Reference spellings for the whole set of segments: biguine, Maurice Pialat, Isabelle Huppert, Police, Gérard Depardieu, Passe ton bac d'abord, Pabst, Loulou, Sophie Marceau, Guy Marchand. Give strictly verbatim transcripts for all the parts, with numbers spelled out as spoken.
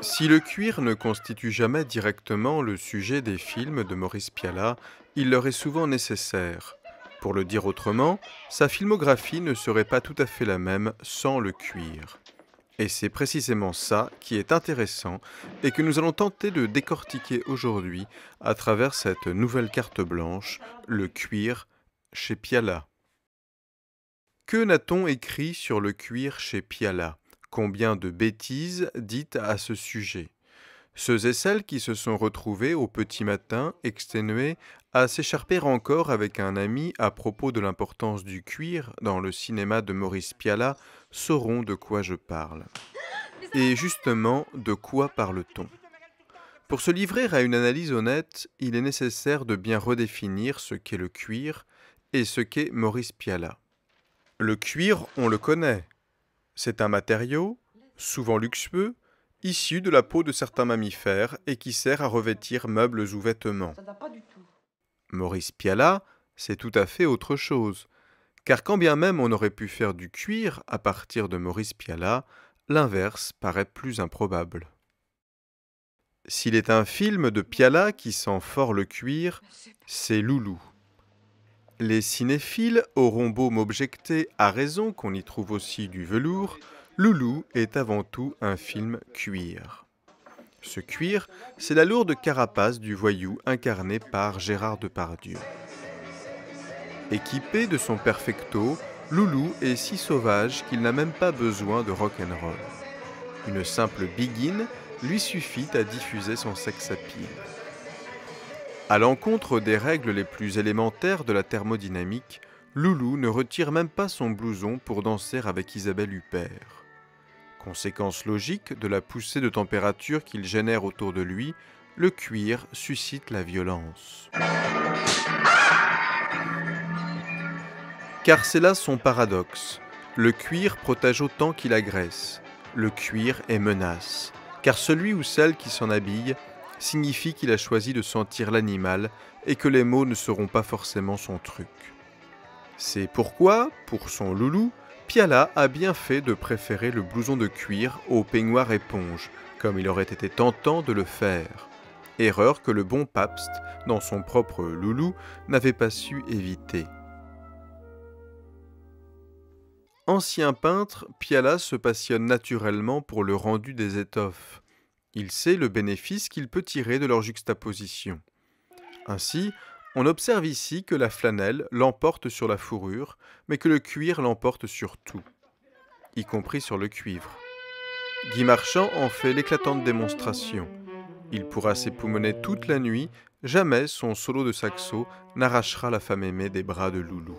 Si le cuir ne constitue jamais directement le sujet des films de Maurice Pialat, il leur est souvent nécessaire. Pour le dire autrement, sa filmographie ne serait pas tout à fait la même sans le cuir. Et c'est précisément ça qui est intéressant et que nous allons tenter de décortiquer aujourd'hui à travers cette nouvelle carte blanche, le cuir chez Pialat. Que n'a-t-on écrit sur le cuir chez Pialat? Combien de bêtises dites à ce sujet? Ceux et celles qui se sont retrouvés au petit matin, exténués, à s'écharper encore avec un ami à propos de l'importance du cuir dans le cinéma de Maurice Pialat sauront de quoi je parle. Et justement, de quoi parle-t-on? Pour se livrer à une analyse honnête, il est nécessaire de bien redéfinir ce qu'est le cuir et ce qu'est Maurice Pialat. Le cuir, on le connaît. C'est un matériau, souvent luxueux, issu de la peau de certains mammifères et qui sert à revêtir meubles ou vêtements. Ça ne va pas du tout. Maurice Pialat, c'est tout à fait autre chose. Car quand bien même on aurait pu faire du cuir à partir de Maurice Pialat, l'inverse paraît plus improbable. S'il est un film de Pialat qui sent fort le cuir, c'est Loulou. Les cinéphiles auront beau m'objecter à raison qu'on y trouve aussi du velours, Loulou est avant tout un film cuir. Ce cuir, c'est la lourde carapace du voyou incarné par Gérard Depardieu. Équipé de son perfecto, Loulou est si sauvage qu'il n'a même pas besoin de rock'n'roll. Une simple biguine lui suffit à diffuser son sex-appeal. À l'encontre des règles les plus élémentaires de la thermodynamique, Loulou ne retire même pas son blouson pour danser avec Isabelle Huppert. Conséquence logique de la poussée de température qu'il génère autour de lui, le cuir suscite la violence. Car c'est là son paradoxe. Le cuir protège autant qu'il agresse. Le cuir est menace. Car celui ou celle qui s'en habille signifie qu'il a choisi de sentir l'animal et que les mots ne seront pas forcément son truc. C'est pourquoi, pour son Loulou, Pialat a bien fait de préférer le blouson de cuir au peignoir éponge, comme il aurait été tentant de le faire. Erreur que le bon Pabst, dans son propre Loulou, n'avait pas su éviter. Ancien peintre, Pialat se passionne naturellement pour le rendu des étoffes. Il sait le bénéfice qu'il peut tirer de leur juxtaposition. Ainsi, on observe ici que la flanelle l'emporte sur la fourrure, mais que le cuir l'emporte sur tout, y compris sur le cuivre. Guy Marchand en fait l'éclatante démonstration. Il pourra s'époumoner toute la nuit, jamais son solo de saxo n'arrachera la femme aimée des bras de Loulou.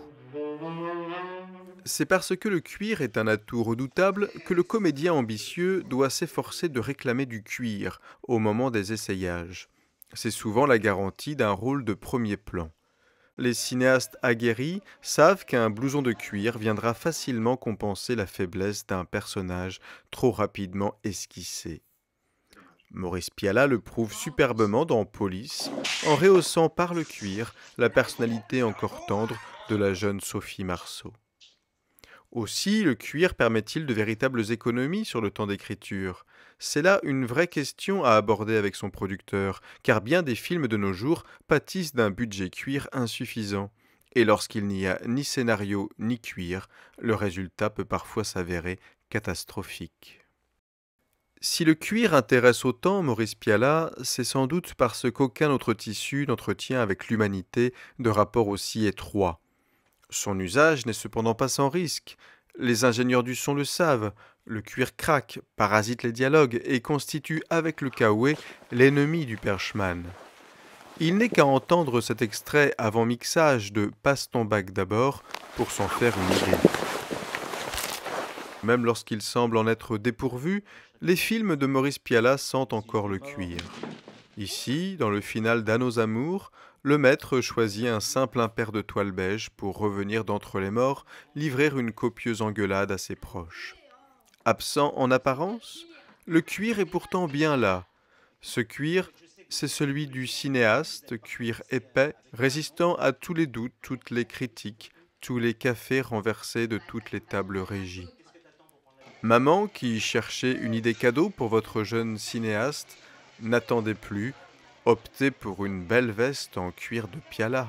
C'est parce que le cuir est un atout redoutable que le comédien ambitieux doit s'efforcer de réclamer du cuir au moment des essayages. C'est souvent la garantie d'un rôle de premier plan. Les cinéastes aguerris savent qu'un blouson de cuir viendra facilement compenser la faiblesse d'un personnage trop rapidement esquissé. Maurice Pialat le prouve superbement dans Police, en rehaussant par le cuir la personnalité encore tendre de la jeune Sophie Marceau. Aussi, le cuir permet-il de véritables économies sur le temps d'écriture? C'est là une vraie question à aborder avec son producteur, car bien des films de nos jours pâtissent d'un budget cuir insuffisant. Et lorsqu'il n'y a ni scénario ni cuir, le résultat peut parfois s'avérer catastrophique. Si le cuir intéresse autant Maurice Pialat, c'est sans doute parce qu'aucun autre tissu n'entretient avec l'humanité de rapports aussi étroits. Son usage n'est cependant pas sans risque. Les ingénieurs du son le savent, le cuir craque, parasite les dialogues et constitue avec le kaoué l'ennemi du perchman. Il n'est qu'à entendre cet extrait avant mixage de « Passe ton bac d'abord » pour s'en faire une idée. Même lorsqu'il semble en être dépourvu, les films de Maurice Pialat sentent encore le cuir. Ici, dans le final d'À nos amours, le maître choisit un simple impair de toile beige pour revenir d'entre les morts, livrer une copieuse engueulade à ses proches. Absent en apparence, le cuir est pourtant bien là. Ce cuir, c'est celui du cinéaste, cuir épais, résistant à tous les doutes, toutes les critiques, tous les cafés renversés de toutes les tables régies. Maman, qui cherchait une idée cadeau pour votre jeune cinéaste, n'attendait plus, optait pour une belle veste en cuir de Pialat.